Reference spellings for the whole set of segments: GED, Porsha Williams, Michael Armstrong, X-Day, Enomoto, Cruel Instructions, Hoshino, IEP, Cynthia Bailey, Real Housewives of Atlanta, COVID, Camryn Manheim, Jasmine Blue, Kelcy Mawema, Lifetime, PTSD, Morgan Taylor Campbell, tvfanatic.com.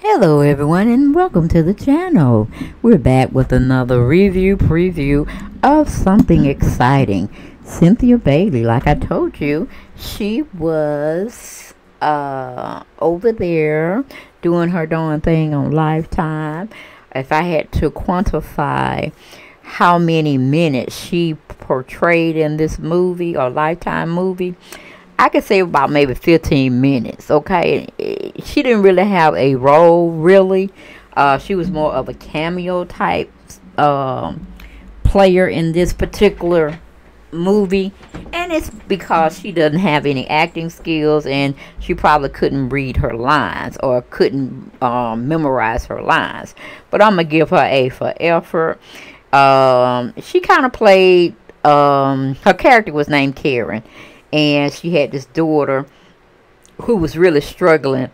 Hello everyone, and welcome to the channel. We're back with another review preview of something exciting. Cynthia Bailey, like I told you, she was over there doing her darn thing on Lifetime. If I had to quantify how many minutes she portrayed in this movie or Lifetime movie, I could say about maybe 15 minutes, okay? She didn't really have a role, really. She was more of a cameo type player in this particular movie. And it's because she doesn't have any acting skills, and she probably couldn't read her lines or couldn't memorize her lines. But I'm going to give her A for effort. She kind of played, her character was named Karen. And she had this daughter who was really struggling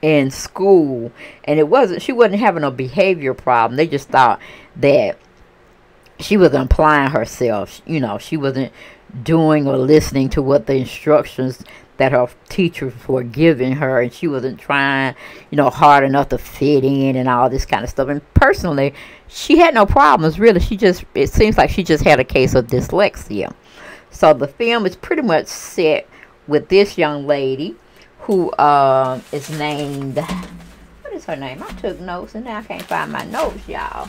in school. And she wasn't having a behavior problem. They just thought that she was applying herself. You know, she wasn't doing or listening to what the instructions that her teachers were giving her. And she wasn't trying, you know, hard enough to fit in and all this kind of stuff. And personally, she had no problems, really. It seems like she just had a case of dyslexia. So the film is pretty much set with this young lady who is named, what is her name? I took notes and now I can't find my notes, y'all.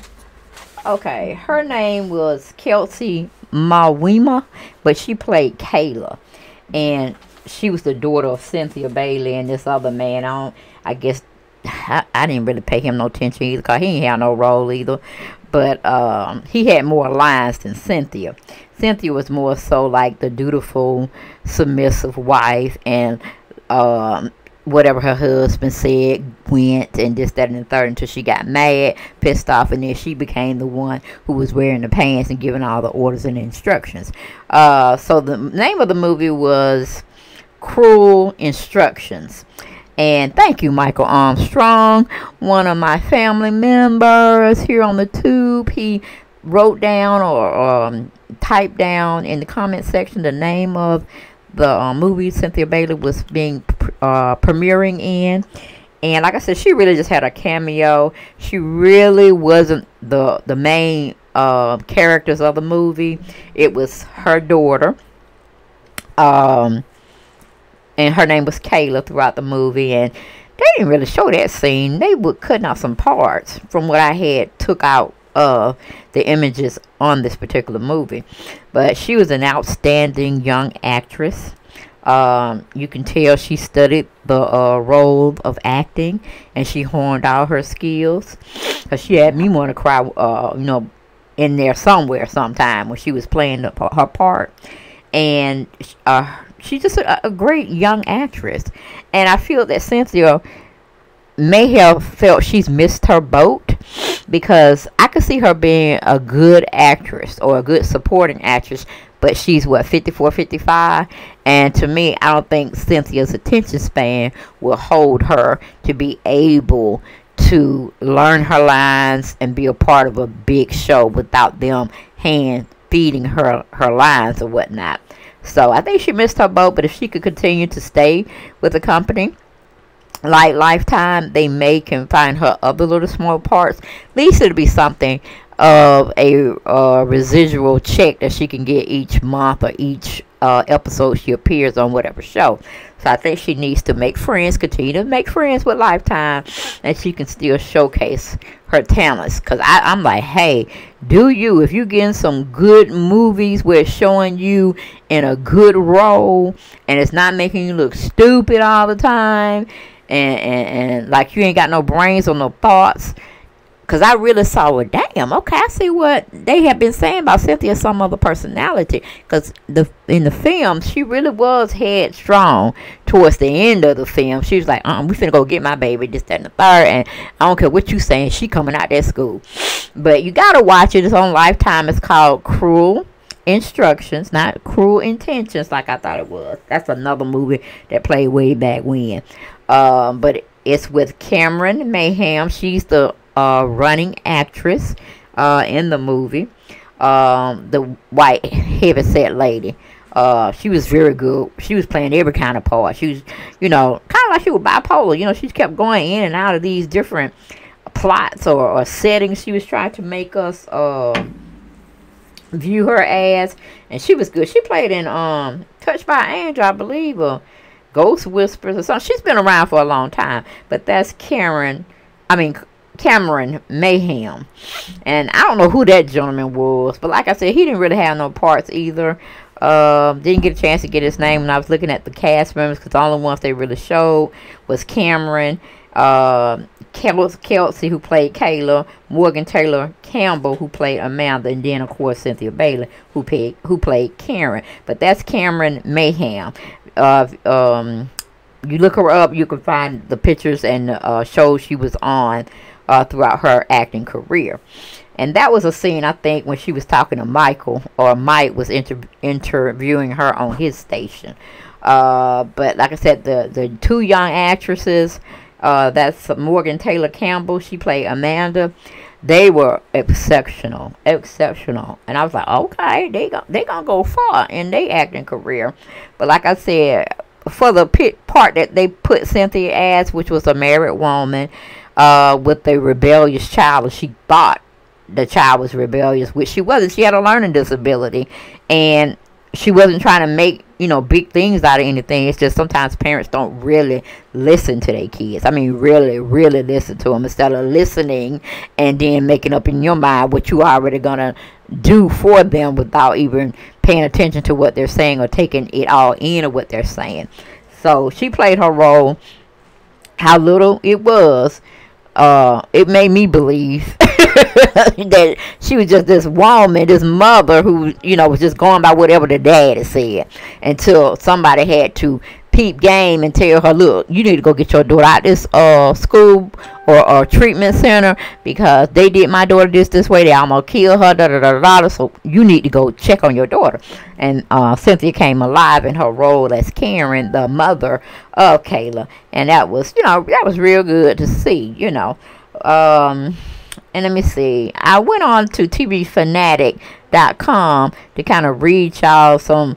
Okay, her name was Kelcy Mawema, but she played Kayla. And she was the daughter of Cynthia Bailey and this other man. I didn't really pay him no attention either, because he ain't had no role either. But he had more lines than Cynthia. Cynthia was more so like the dutiful, submissive wife, and whatever her husband said went, and this, that, and the third, until she got mad, pissed off, and then she became the one who was wearing the pants and giving all the orders and instructions. So the name of the movie was Cruel Instructions. And thank you, Michael Armstrong, one of my family members here on the tube. He wrote down or typed down in the comment section the name of the movie Cynthia Bailey was being premiering in. And like I said, she really just had a cameo. She really wasn't the main characters of the movie. It was her daughter. And her name was Kayla throughout the movie. And they didn't really show that scene. They were cutting out some parts from what I had took out of the images on this particular movie. But she was an outstanding young actress. You can tell she studied the role of acting. And she honed all her skills. Because she had me want to cry, you know, in there somewhere sometime when she was playing her part. And she's just a great young actress. And I feel that Cynthia may have felt she's missed her boat, because I could see her being a good actress or a good supporting actress. But she's, what, 54, 55? And to me, I don't think Cynthia's attention span will hold her to be able to learn her lines and be a part of a big show without them hand-feeding her lines or whatnot. So I think she missed her boat, but if she could continue to stay with the company like Lifetime, they may can find her other little small parts. At least it'll be something of a residual check that she can get each month or each episode she appears on whatever show. So I think she needs to make friends, continue to make friends with Lifetime, and she can still showcase her talents. Because I'm like, hey, do you, if you're getting some good movies where it's showing you in a good role and it's not making you look stupid all the time, and like you ain't got no brains or no thoughts. Because I really saw, well, damn, okay, I see what they have been saying about Cynthia, some other personality. Because in the film, she really was headstrong towards the end of the film. She was like, we finna go get my baby, this, that, and the third. And I don't care what you saying, she coming out that school. But you got to watch it. It's on Lifetime. It's called Cruel Instructions, not Cruel Intentions like I thought it was. That's another movie that played way back when. But it's with Camryn Manheim. She's the running actress in the movie, the white heavyset lady. She was very good. She was playing every kind of part. She was, you know, kind of like she was bipolar. You know, she kept going in and out of these different plots or settings she was trying to make us view her as. And she was good. She played in Touched by an Angel, I believe, or Ghost Whispers or something. She's been around for a long time. But that's Camryn Manheim. And I don't know who that gentleman was, but like I said, he didn't really have no parts either. Didn't get a chance to get his name when I was looking at the cast members, because the only ones they really showed was Camryn, Kelcy, who played Kayla, Morgan Taylor Campbell, who played Amanda, and then of course Cynthia Bailey, who played Karen. But that's Camryn Manheim. You look her up, you can find the pictures and shows she was on throughout her acting career. And that was a scene, I think, when she was talking to Michael, or Mike was interviewing her on his station. But like I said, the two young actresses, that's Morgan Taylor Campbell, she played Amanda. They were exceptional, exceptional. And I was like, okay, they gonna go far in their acting career. But like I said, for the part that they put Cynthia as, which was a married woman with a rebellious child, she thought the child was rebellious, which she wasn't. She had a learning disability, and she wasn't trying to make, you know, big things out of anything. It's just sometimes parents don't really listen to their kids. I mean, really, really listen to them, instead of listening and then making up in your mind what you already gonna do for them without even paying attention to what they're saying or taking it all in of what they're saying. So she played her role. How little it was, it made me believe that she was just this woman, this mother who, you know, was just going by whatever the daddy said, until somebody had to peep game and tell her, look, you need to go get your daughter out this school or treatment center, because they did my daughter this way, they almost killed her, da da da da, so you need to go check on your daughter. And Cynthia came alive in her role as Karen, the mother of Kayla, and that was, you know, that was real good to see, you know. And let me see, I went on to tvfanatic.com to kind of read y'all some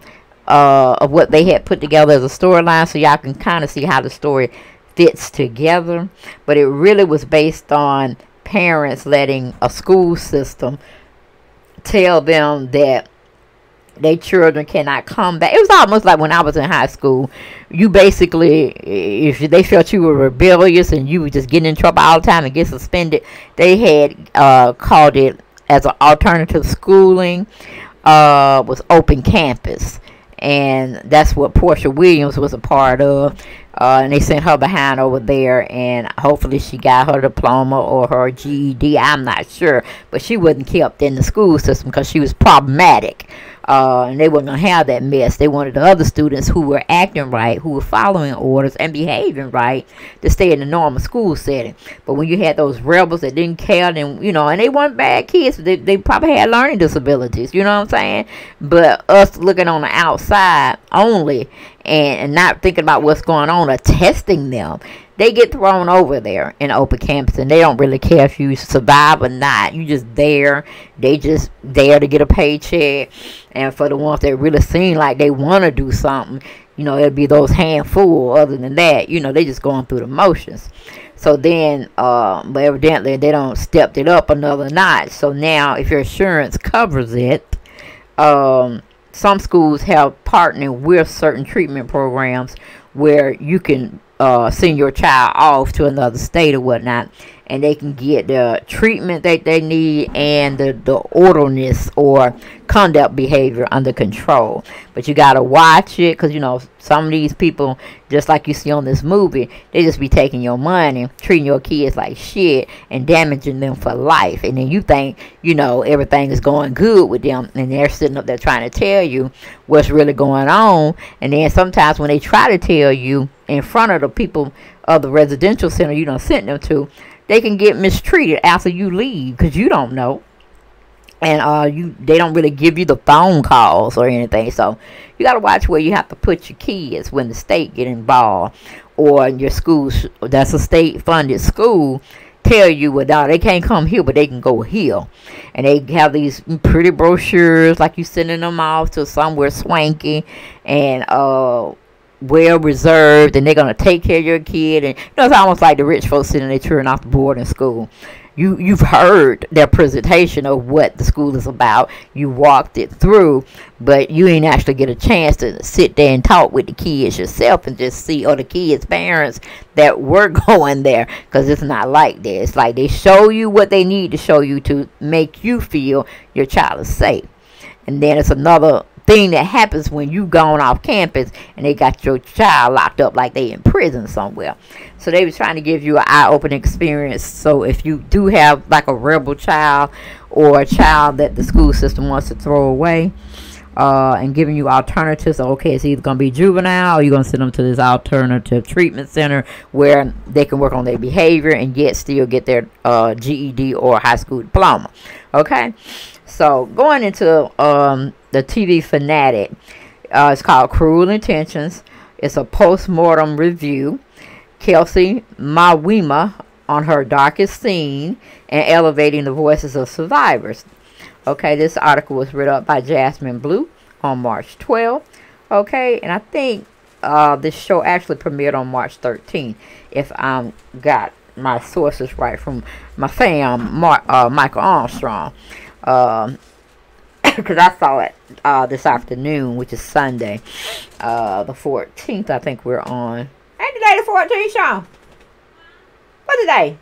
of what they had put together as a storyline, so y'all can kind of see how the story fits together. But it really was based on parents letting a school system tell them that their children cannot come back. It was almost like when I was in high school, you basically, if they felt you were rebellious and you were just getting in trouble all the time and get suspended, they had called it as an alternative schooling, was open campus. And that's what Porsha Williams was a part of. And they sent her behind over there, and hopefully she got her diploma or her GED, I'm not sure. But she wasn't kept in the school system because she was problematic. And they weren't going to have that mess. They wanted the other students who were acting right, who were following orders and behaving right, to stay in the normal school setting. But when you had those rebels that didn't care, then, you know, and they weren't bad kids. They probably had learning disabilities, you know what I'm saying? But us looking on the outside only and not thinking about what's going on or testing them, they get thrown over there in open campus, and they don't really care if you survive or not. You just there. They just there to get a paycheck. And for the ones that really seem like they want to do something, you know, it'll be those handful. Other than that, you know, they just going through the motions. So then, but evidently they don't step it up another notch. So now, if your insurance covers it, some schools have partnered with certain treatment programs where you can send your child off to another state or whatnot, and they can get the treatment that they need and the orderliness or conduct behavior under control. But you got to watch it, because, you know, some of these people, just like you see on this movie, they just be taking your money, treating your kids like shit, and damaging them for life. And then you think, you know, everything is going good with them, and they're sitting up there trying to tell you what's really going on. And then sometimes when they try to tell you in front of the people of the residential center you done sent them to, they can get mistreated after you leave, because you don't know. And they don't really give you the phone calls or anything. So you got to watch where you have to put your kids when the state get involved, or your schools. That's a state-funded school. tell you what, dog, they can't come here, but they can go here. And they have these pretty brochures, like you sending them off to somewhere swanky and well reserved, and they're gonna take care of your kid. And you know, it's almost like the rich folks sending their children off to boarding school. You've heard their presentation of what the school is about. You walked it through, but you ain't actually get a chance to sit there and talk with the kids yourself and just see other kids' parents that were going there, because it's not like that. It's like they show you what they need to show you to make you feel your child is safe. And then it's another thing that happens when you gone off campus and they got your child locked up like they in prison somewhere. So they was trying to give you an eye-opening experience. So if you do have like a rebel child or a child that the school system wants to throw away, and giving you alternatives. Okay, it's either going to be juvenile or you're going to send them to this alternative treatment center where they can work on their behavior and yet still get their GED or high school diploma. Okay, so going into the TV Fanatic, it's called Cruel Intentions. It's a post-mortem review. Kelcy Mawema on her darkest scene and elevating the voices of survivors. Okay, this article was read up by Jasmine Blue on March 12th. Okay, and I think this show actually premiered on March 13th, if I got my sources right from my fam, Michael Armstrong. Because I saw it this afternoon, which is Sunday, the 14th. I think we're on. Ain't today the 14th, Sean? What today?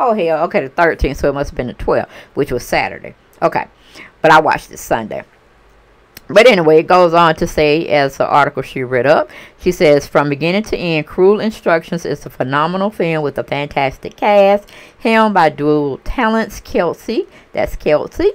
Oh, hell. Okay, the 13th. So it must have been the 12th, which was Saturday. Okay. But I watched it Sunday. But anyway, it goes on to say, as the article she read up, she says, from beginning to end, Cruel Instructions is a phenomenal film with a fantastic cast, helmed by dual talents, Kelcy, that's Kelcy,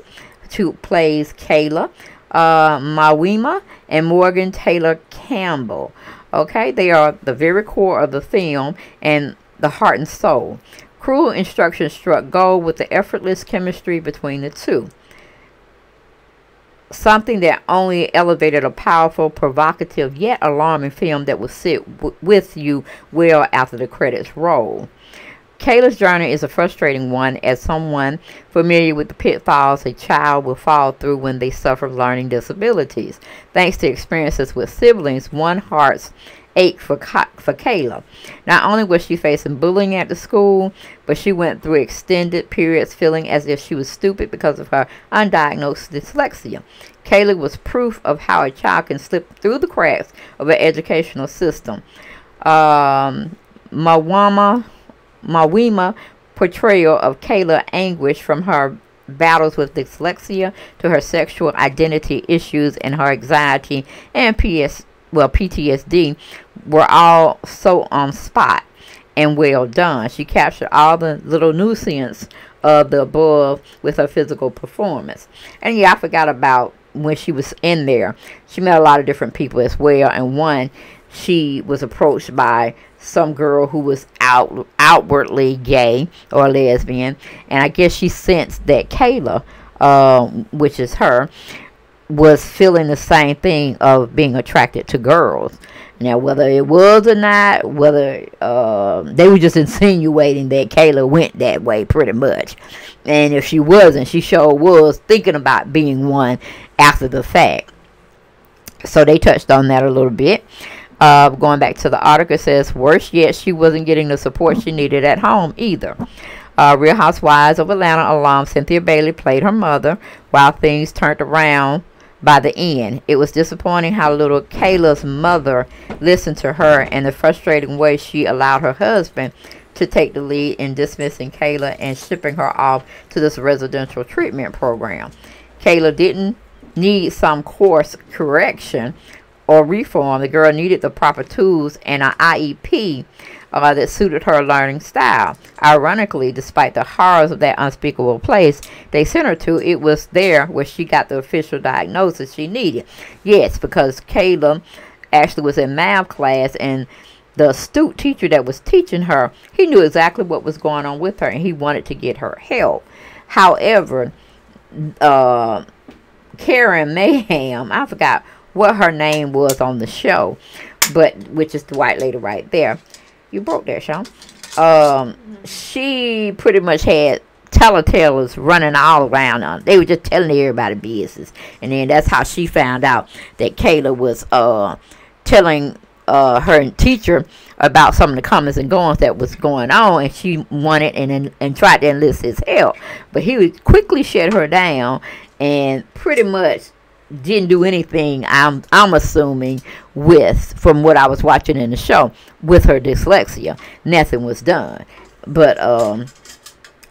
who plays Kayla, Mawema, and Morgan Taylor Campbell. Okay, they are the very core of the film and the heart and soul. Cruel Instructions struck gold with the effortless chemistry between the two. Something that only elevated a powerful, provocative, yet alarming film that will sit with you well after the credits roll. Kayla's journey is a frustrating one, as someone familiar with the pitfalls a child will fall through when they suffer learning disabilities. Thanks to experiences with siblings, one heart's ache for Kayla. Not only was she facing bullying at the school, but she went through extended periods feeling as if she was stupid because of her undiagnosed dyslexia. Kayla was proof of how a child can slip through the cracks of an educational system. Mawema's portrayal of Kayla anguish from her battles with dyslexia to her sexual identity issues and her anxiety and PTSD were all so on spot and well done. She captured all the little nuances of the above with her physical performance. And yeah, I forgot about when she was in there. She met a lot of different people as well, and one, she was approached by some girl who was outwardly gay or lesbian, and I guess she sensed that Kayla, which is her, was feeling the same thing of being attracted to girls. Now, whether it was or not, whether they were just insinuating that Kayla went that way pretty much. And if she wasn't, she sure was thinking about being one after the fact. So they touched on that a little bit. Going back to the article, it says, worse yet, she wasn't getting the support she needed at home either. Real Housewives of Atlanta alum Cynthia Bailey played her mother, while things turned around by the end. It was disappointing how little Kayla's mother listened to her, and the frustrating way she allowed her husband to take the lead in dismissing Kayla and shipping her off to this residential treatment program. Kayla didn't need some course correction or reform. The girl needed the proper tools and an IEP that suited her learning style. Ironically, despite the horrors of that unspeakable place they sent her to, it was there where she got the official diagnosis she needed. Yes, because Kayla actually was in math class, and the astute teacher that was teaching her, he knew exactly what was going on with her, and he wanted to get her help. However, Camryn Manheim, I forgot what her name was on the show, but which is the white lady right there. You broke that, Sean. she pretty much had telltales running all around her. They were just telling everybody business. And then that's how she found out that Kayla was telling her teacher about some of the comments and goings that was going on, and she wanted and tried to enlist his help. But he would quickly shut her down and pretty much didn't do anything, I'm assuming, with, from what I was watching in the show, with her dyslexia. Nothing was done. But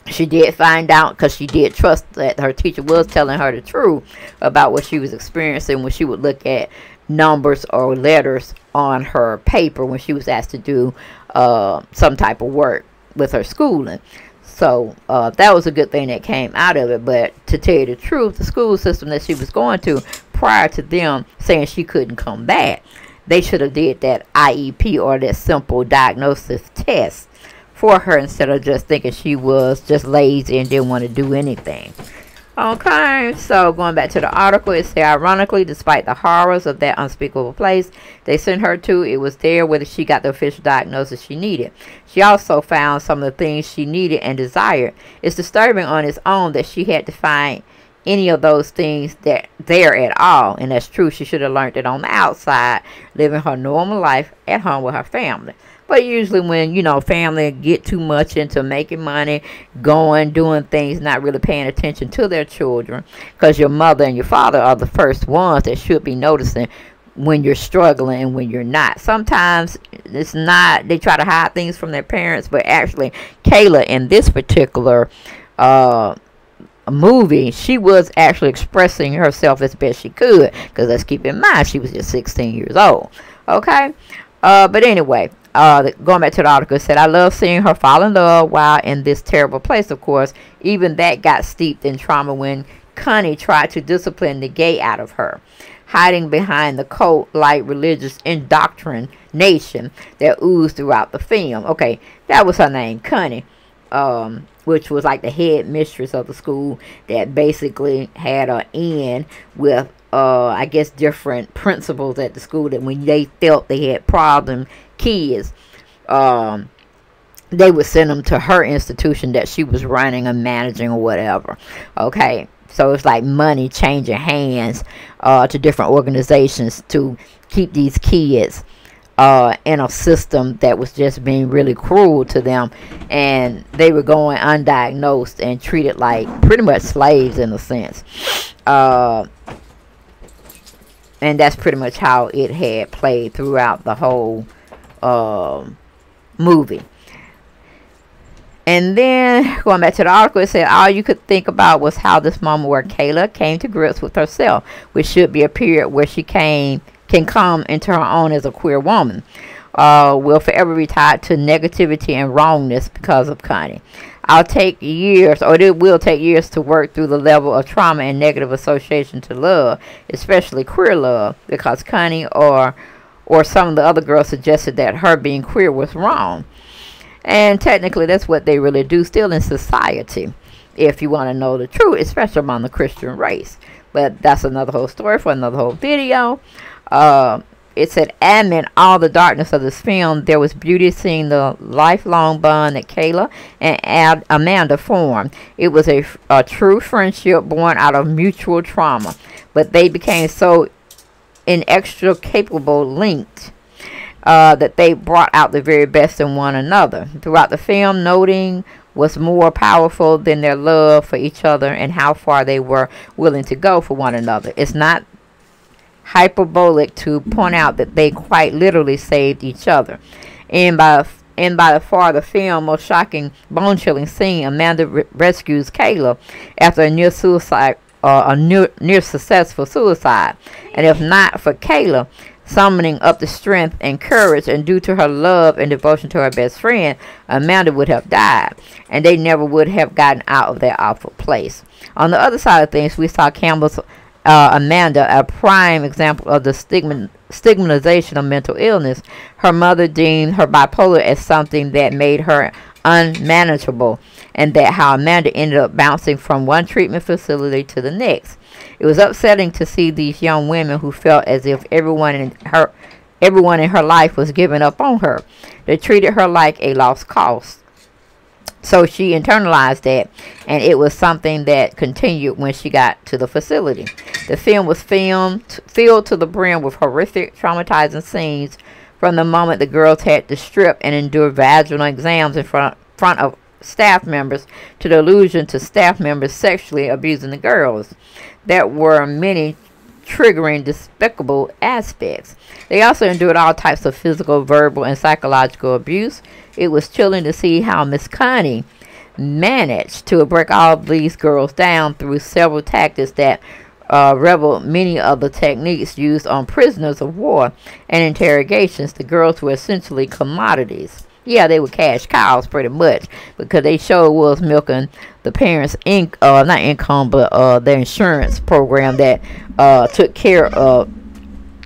she did find out, because she did trust that her teacher was telling her the truth about what she was experiencing when she would look at numbers or letters on her paper when she was asked to do some type of work with her schooling. So that was a good thing that came out of it. But to tell you the truth, the school system that she was going to, prior to them saying she couldn't come back, they should have did that IEP or that simple diagnosis test for her, instead of just thinking she was just lazy and didn't want to do anything. Okay, so going back to the article, it said, ironically, despite the horrors of that unspeakable place they sent her to, it was there whether she got the official diagnosis she needed. She also found some of the things she needed and desired. It's disturbing on its own that she had to find any of those things that there at all. And that's true. She should have learned it on the outside, living her normal life at home with her family. But usually when, you know, family get too much into making money, going, doing things, not really paying attention to their children, because your mother and your father are the first ones that should be noticing when you're struggling and when you're not. Sometimes it's not, they try to hide things from their parents, but actually Kayla in this particular movie, she was actually expressing herself as best she could, because let's keep in mind, she was just 16 years old. Okay? But anyway, going back to the article, it said, I love seeing her fall in love while in this terrible place, of course. Even that got steeped in trauma when Connie tried to discipline the gay out of her, hiding behind the cult-like religious indoctrination that oozed throughout the film. Okay, that was her name, Connie, which was like the head mistress of the school that basically had her in with, I guess, different principals at the school that when they felt they had problem kids, they would send them to her institution that she was running or managing or whatever. Okay, so it's like money changing hands to different organizations to keep these kids in a system that was just being really cruel to them, and they were going undiagnosed and treated like pretty much slaves in a sense. And that's pretty much how it had played throughout the whole movie. And then, going back to the article, it said, all you could think about was how this moment where Kayla came to grips with herself, which should be a period where she can come into her own as a queer woman, will forever be tied to negativity and wrongness because of Connie. It will take years to work through the level of trauma and negative association to love, especially queer love, because Connie or some of the other girls suggested that her being queer was wrong. And technically, that's what they really do still in society, if you want to know the truth, especially among the Christian race. But that's another whole story for another whole video. It said, amid all the darkness of this film, there was beauty seeing the lifelong bond that Kayla and Amanda formed. It was a true friendship born out of mutual trauma, but they became so inextricably linked that they brought out the very best in one another. Throughout the film, noting was more powerful than their love for each other and how far they were willing to go for one another. It's not hyperbolic to point out that they quite literally saved each other. And by far the film's most shocking, bone-chilling scene, Amanda rescues Kayla after a near successful suicide. And if not for Kayla summoning up the strength and courage, and due to her love and devotion to her best friend, Amanda would have died, and they never would have gotten out of that awful place. On the other side of things, we saw Campbell's Amanda, a prime example of the stigmatization of mental illness. Her mother deemed her bipolar as something that made her unmanageable, and that how Amanda ended up bouncing from one treatment facility to the next. It was upsetting to see these young women who felt as if everyone in her everyone in her life was giving up on her. They treated her like a lost cause. So she internalized that, and it was something that continued when she got to the facility. The film was filled to the brim with horrific, traumatizing scenes from the moment the girls had to strip and endure vaginal exams in front of staff members to the allusion to staff members sexually abusing the girls. There were many triggering, despicable aspects. They also endured all types of physical, verbal, and psychological abuse. It was chilling to see how Miss Connie managed to break all of these girls down through several tactics that reveled many of the techniques used on prisoners of war and interrogations. The girls were essentially commodities. Yeah, they were cash cows pretty much, because they sure was milking the parents' their insurance program that took care of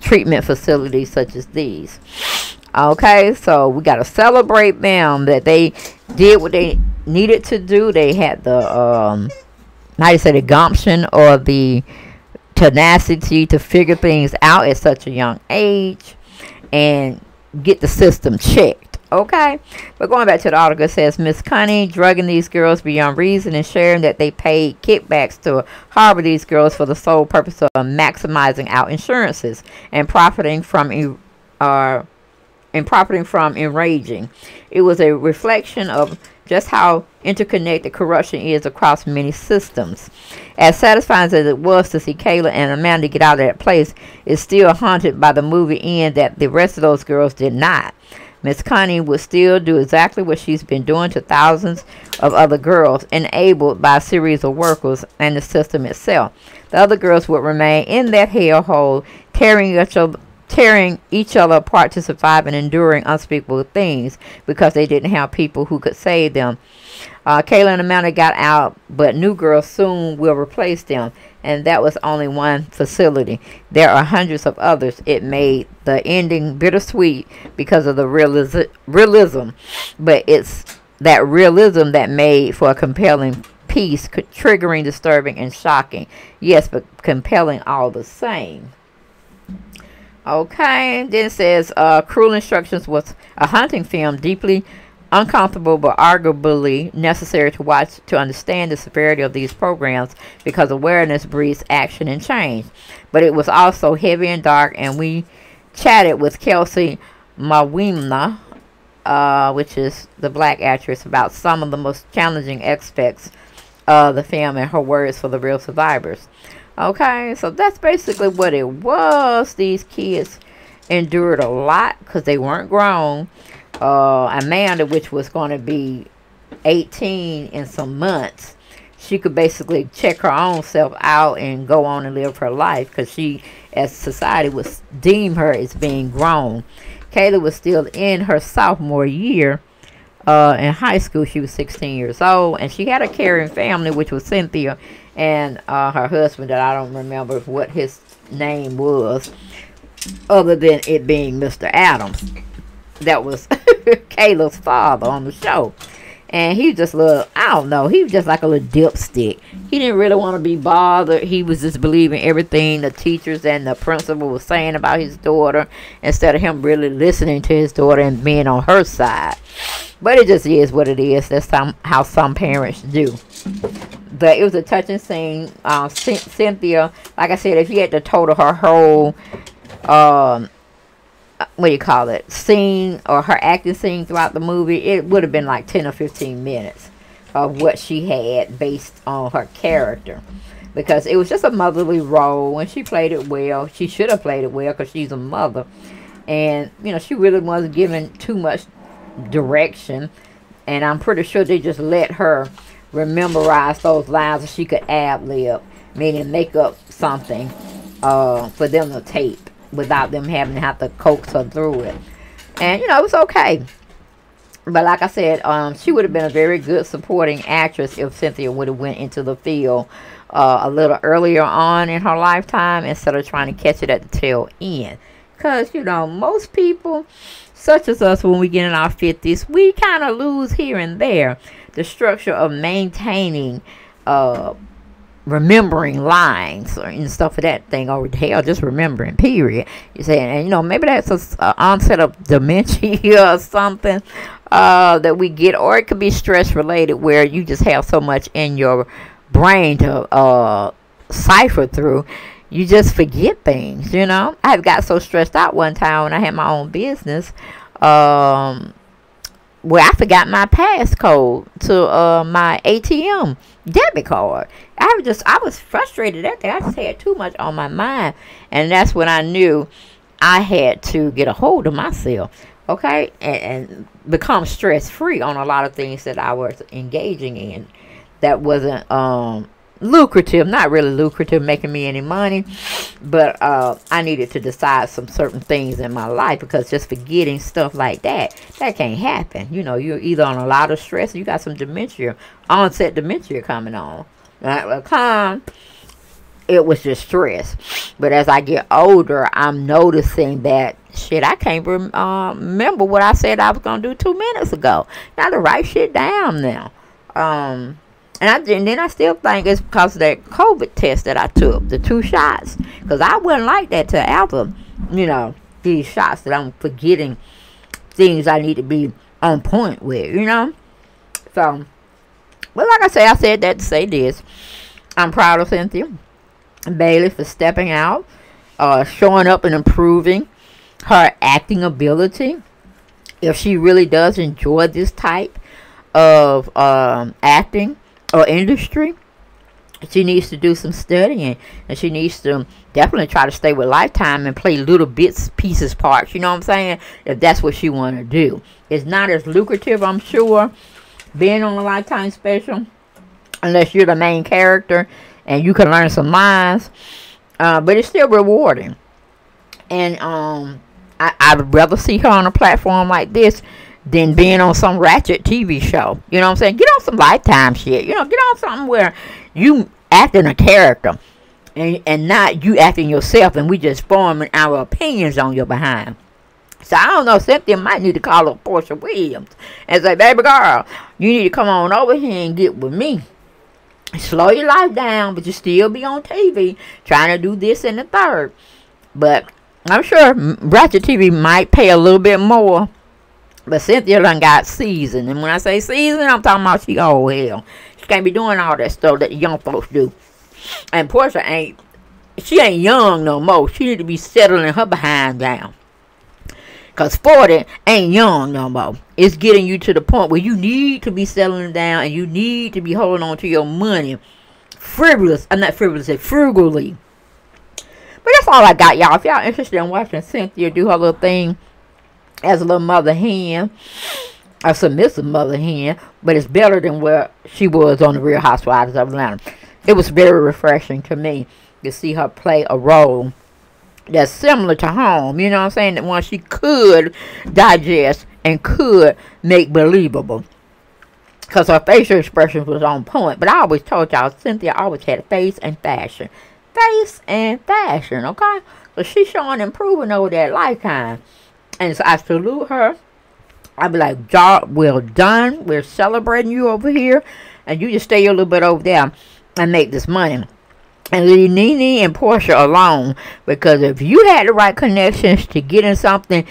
treatment facilities such as these. Okay, so we got to celebrate them that they did what they needed to do. They had the, how you say, the gumption or the tenacity to figure things out at such a young age and get the system checked. Okay, but going back to the article, it says Miss Connie drugging these girls beyond reason and sharing that they paid kickbacks to harbor these girls for the sole purpose of maximizing out insurances and profiting from enraging. It was a reflection of just how interconnected corruption is across many systems. As satisfying as it was to see Kayla and Amanda get out of that place, it's still haunted by the movie end that the rest of those girls did not. Miss Connie would still do exactly what she's been doing to thousands of other girls, enabled by a series of workers and the system itself. The other girls would remain in that hellhole, tearing each other apart to survive and enduring unspeakable things because they didn't have people who could save them. Kayla and Amanda got out, but new girls soon will replace them. And that was only one facility. There are hundreds of others. It made the ending bittersweet because of the realism. But it's that realism that made for a compelling piece, triggering, disturbing, and shocking. Yes, but compelling all the same. Okay, then it says, Cruel Instructions was a haunting film, deeply uncomfortable but arguably necessary to watch to understand the severity of these programs, because awareness breeds action and change. But it was also heavy and dark, and we chatted with Kelcy Mawema, which is the black actress, about some of the most challenging aspects of the film and her words for the real survivors. Okay, so that's basically what it was. These kids endured a lot because they weren't grown. Amanda, which was going to be 18 in some months, she could basically check her own self out and go on and live her life, because she, as society, would deem her as being grown. Kayla was still in her sophomore year in high school. She was 16 years old, and she had a caring family, which was Cynthia and her husband, that I don't remember what his name was, other than it being Mr. Adams. That was Kayla's father on the show. And he was just a little, I don't know, he was just like a little dipstick. He didn't really want to be bothered. He was just believing everything the teachers and the principal was saying about his daughter, instead of him really listening to his daughter and being on her side. But it just is what it is. That's how some parents do. But it was a touching scene. Cynthia, like I said, if you had to total her whole scene, or her acting scene throughout the movie, it would have been like 10 or 15 minutes of what she had based on her character, because it was just a motherly role, and she played it well. She should have played it well, because she's a mother, and you know, she really wasn't given too much direction, and I'm pretty sure they just let her memorize those lines so she could ad-lib, meaning make up something for them to tape, without them having to have to coax her through it. And, you know, it was okay. But like I said, she would have been a very good supporting actress if Cynthia would have went into the field a little earlier on in her lifetime, instead of trying to catch it at the tail end. Because, you know, most people, such as us, when we get in our 50s, we kind of lose here and there the structure of maintaining remembering lines and stuff of that thing, or hell, just remembering, period. You say, and you know, maybe that's an onset of dementia or something that we get, or it could be stress related, where you just have so much in your brain to cipher through, you just forget things, you know. I got so stressed out one time when I had my own business, where I forgot my passcode to my ATM debit card. I was frustrated at that. I just had too much on my mind. And that's when I knew I had to get a hold of myself, okay, and become stress-free on a lot of things that I was engaging in that wasn't lucrative, not really lucrative, making me any money, but I needed to decide some certain things in my life, because just forgetting stuff like that can't happen. You know, you're either on a lot of stress, you got some dementia, onset dementia coming on. Right? Well, it was just stress. But as I get older, I'm noticing that shit, I can't remember what I said I was gonna do 2 minutes ago. Now to write shit down now. And then I still think it's because of that COVID test that I took, the 2 shots. Because I wouldn't like that to ever, you know, these shots, that I'm forgetting things I need to be on point with, you know. So, well, like I say, I said that to say this. I'm proud of Cynthia Bailey for stepping out, showing up and improving her acting ability. If she really does enjoy this type of acting or industry, she needs to do some studying, and she needs to definitely try to stay with Lifetime and play little bits, pieces, parts, you know what I'm saying, if that's what she want to do. It's not as lucrative, I'm sure, being on a Lifetime special, unless you're the main character and you can learn some lines, but it's still rewarding. And I'd rather see her on a platform like this than being on some ratchet TV show. You know what I'm saying? Get on some Lifetime shit. You know, get on something where you acting a character, and not you acting yourself, and we just forming our opinions on your behind. So I don't know, Cynthia might need to call up Porsha Williams and say, baby girl, you need to come on over here and get with me. Slow your life down, but you still be on TV trying to do this and the third. But I'm sure ratchet TV might pay a little bit more. But Cynthia done got seasoned. And when I say seasoned, I'm talking about she old hell. She can't be doing all that stuff that young folks do. And Porsha ain't, she ain't young no more. She need to be settling her behind down. Because 40 ain't young no more. It's getting you to the point where you need to be settling down, and you need to be holding on to your money. Frugally. But that's all I got, y'all. If y'all interested in watching Cynthia do her little thing as a little mother hen, a submissive mother hen, but it's better than where she was on the Real Housewives of Atlanta. It was very refreshing to me to see her play a role that's similar to home, you know what I'm saying, that one she could digest and could make believable, because her facial expression was on point. But I always told y'all, Cynthia always had face and fashion. Face and fashion, okay? So she's showing improving over that Lifetime. And so I salute her. I be like, job well done. We're celebrating you over here. And you just stay a little bit over there and make this money. And leave Nene and Porsha alone. Because if you had the right connections to get in something,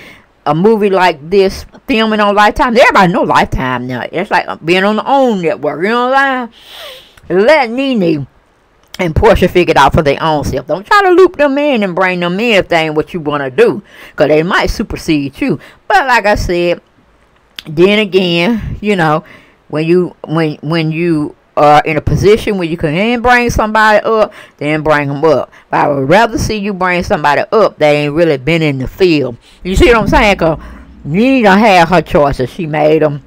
a movie like this, filming on Lifetime. Everybody know Lifetime now. It's like being on the OWN network. You know what I'm saying? Let Nene and Porsha figured out for their own self. Don't try to loop them in and bring them in if they ain't what you want to do, because they might supersede you. But like I said, then again, you know, when you are in a position where you can bring somebody up, then bring them up. But I would rather see you bring somebody up that ain't really been in the field. You see what I'm saying? Because Nene done had her choices. She made them.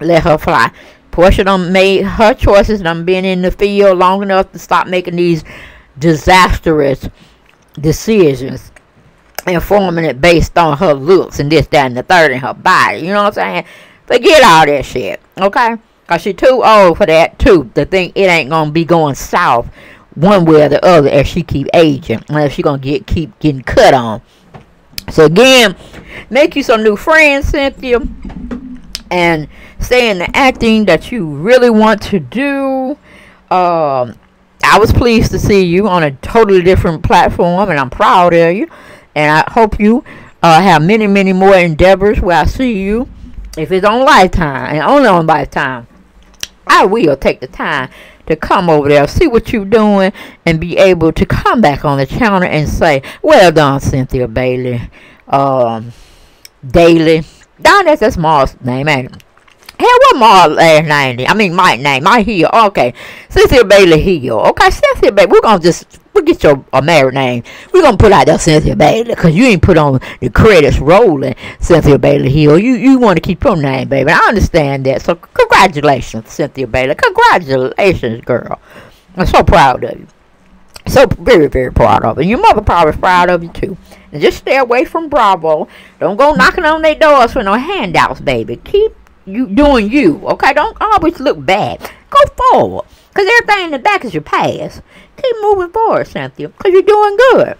Let her fly. Porsha done made her choices and done been in the field long enough to stop making these disastrous decisions and forming it based on her looks and this, that, and the third and her body. You know what I'm saying? Forget all that shit, okay? Because she's too old for that, too. To think it ain't going to be going south one way or the other as she keep aging, unless she going to keep getting cut on. So, again, make you some new friends, Cynthia, and stay in the acting that you really want to do. I was pleased to see you on a totally different platform, and I'm proud of you. And I hope you have many, many more endeavors where I see you. If it's on Lifetime, and only on Lifetime, I will take the time to come over there, see what you're doing, and be able to come back on the channel and say, well done, Cynthia Bailey, Daily. Down there, that's Ma's name, ain't it? Hey, what Ma's last name? I mean, my name, my heel. Okay, Cynthia Bailey heel. Okay, Cynthia Bailey, we're going to just, we'll get your married name. We're going to put out that Cynthia Bailey, because you ain't put on the credits rolling, Cynthia Bailey heel. You want to keep your name, baby. I understand that, so congratulations, Cynthia Bailey. Congratulations, girl. I'm so proud of you. So very, very proud of you. Your mother probably is proud of you, too. And just stay away from Bravo. Don't go knocking on their doors for no handouts, baby. Keep you doing you, okay? Don't always look back. Go forward, because everything in the back is your past. Keep moving forward, Cynthia, because you're doing good.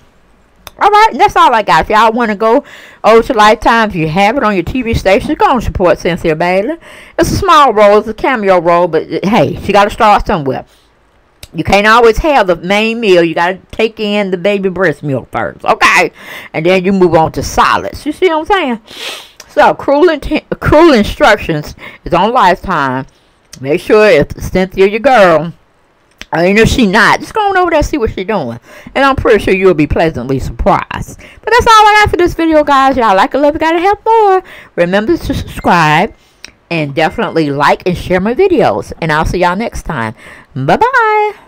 All right, and that's all I got. If y'all want to go over to Lifetime, if you have it on your TV station, go and support Cynthia Bailey. It's a small role. It's a cameo role, but hey, she got to start somewhere. You can't always have the main meal. You got to take in the baby breast milk first, okay? And then you move on to solids. You see what I'm saying? So, Cruel Instructions is on Lifetime. Make sure if Cynthia, your girl, I know she not. Just go on over there and see what she's doing. And I'm pretty sure you'll be pleasantly surprised. But that's all I got for this video, guys. Y'all like it, love it, gotta have more. Remember to subscribe. And definitely like and share my videos. And I'll see y'all next time. Bye-bye.